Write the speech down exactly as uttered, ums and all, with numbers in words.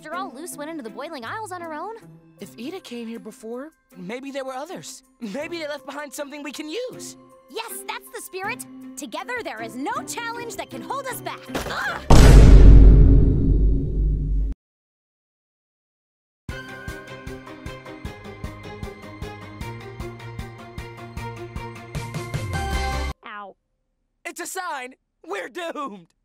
After all, Luce went into the Boiling Isles on her own. If Ida came here before, maybe there were others. Maybe they left behind something we can use. Yes, that's the spirit. Together, there is no challenge that can hold us back. Ah! It's a sign. We're doomed.